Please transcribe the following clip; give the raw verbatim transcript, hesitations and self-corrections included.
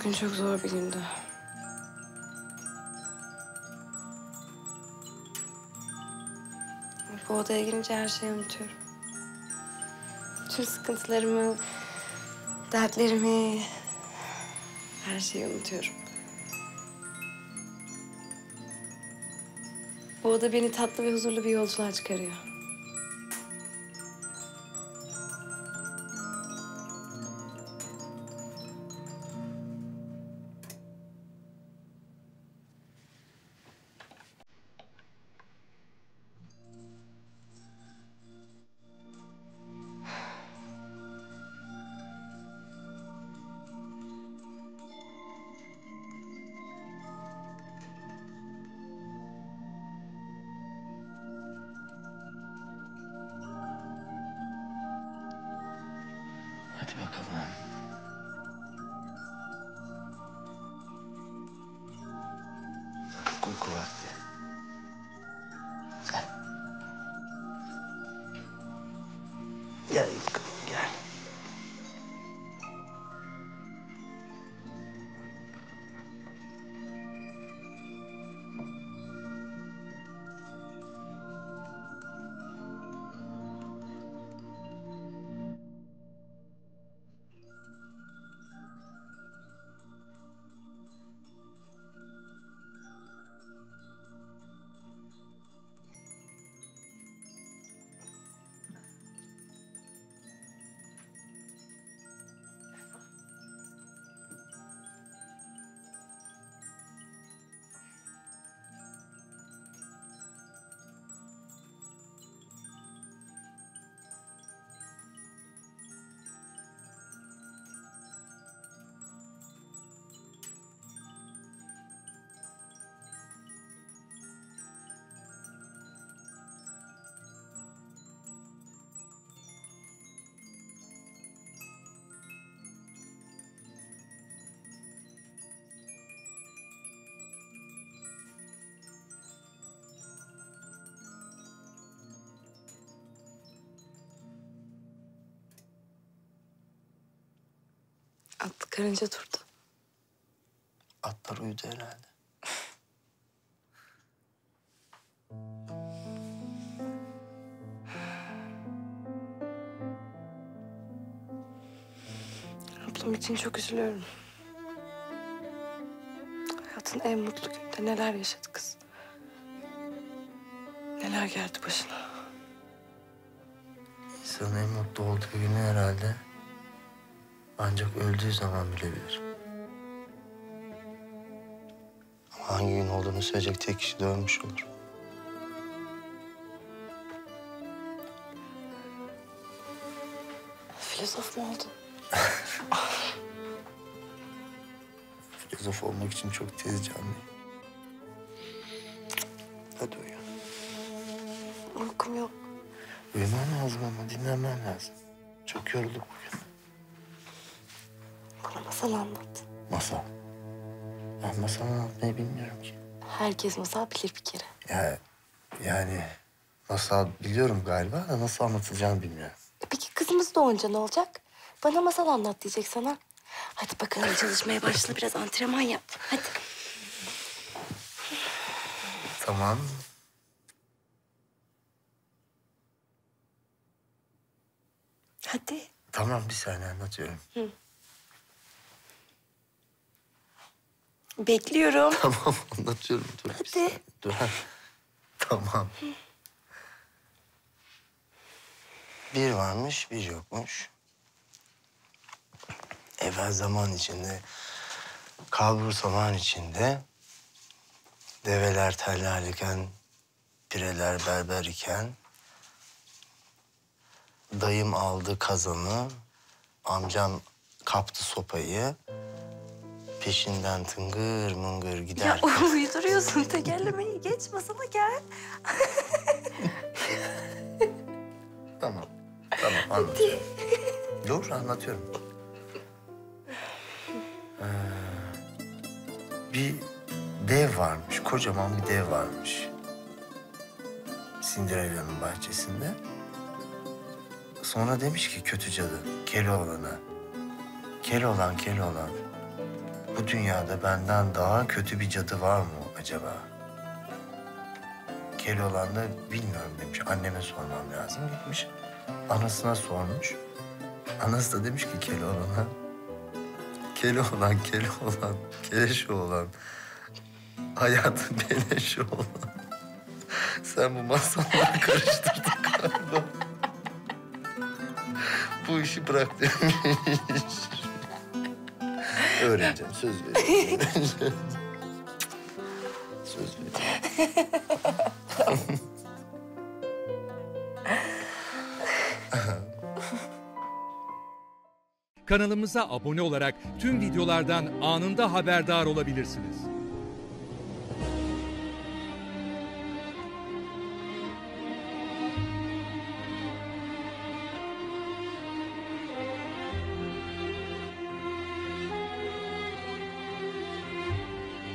Bugün çok zor bir gündü. Bu odaya girince her şeyi unutuyorum. Tüm sıkıntılarımı, dertlerimi, her şeyi unutuyorum. Bu oda beni tatlı ve huzurlu bir yolculuğa çıkarıyor. Hadi bakalım. Uyku vakti. Gel. Gel bakalım, gel. Atlı karınca durdu. Atlar uyudu herhalde. Ablam için çok üzülüyorum. Hayatın en mutlu günde neler yaşadı kız. Neler geldi başına. İnsanın en mutlu olduğu günü herhalde. Ancak öldüğü zaman bilebilir. Ama hangi gün olduğunu söyleyecek tek kişi de ölmüş olur. Filozof mu oldun? Filozof olmak için çok tez canlıyım. Hadi uyan. Uykum yok. Uyumam lazım ama dinlenmem lazım. Çok yorulduk bugün. Bana masal anlat. Masal? Ben masal anlatmayı bilmiyorum ki. Herkes masal bilir bir kere. Ya, yani masal biliyorum galiba da nasıl anlatılacağını bilmiyorum. E peki kızımız doğunca ne olacak? Bana masal anlat diyecek sana. Hadi bakalım çalışmaya başla, biraz antrenman yap. Hadi. Tamam. Hadi. Tamam, bir saniye anlatıyorum. Hı. Bekliyorum. Tamam, anlatıyorum. Dur. Hadi. Dur. Tamam. Bir varmış, bir yokmuş. Evvel zaman içinde, kalbur zaman içinde... ...develer teller iken, pireler berber iken... ...dayım aldı kazanı, amcam kaptı sopayı... Peşinden tıngır mıngır giderken... Ya uyduruyorsun, tekerlemeyi geç, masana gel. Tamam, tamam anlatıyorum. Dur, anlatıyorum. Ee, bir dev varmış, kocaman bir dev varmış. Cinderella'nın bahçesinde. Sonra demiş ki kötü cadı, Keloğlan'a. Keloğlan, Keloğlan. bu dünyada benden daha kötü bir cadı var mı acaba? Keloğlan da bilmiyorum demiş. Anneme sormam lazım gitmiş. Anasına sormuş. Anası da demiş ki Keloğlan'a. Keloğlan, Keloğlan, Keleşoğlan. Hayatın Beleşoğlan. Sen bu masalları karıştırdın galiba. Bu işi bırak demiş. Öğreneceğim, söz vereceğim. Söz vereceğim. Kanalımıza abone olarak tüm videolardan anında haberdar olabilirsiniz.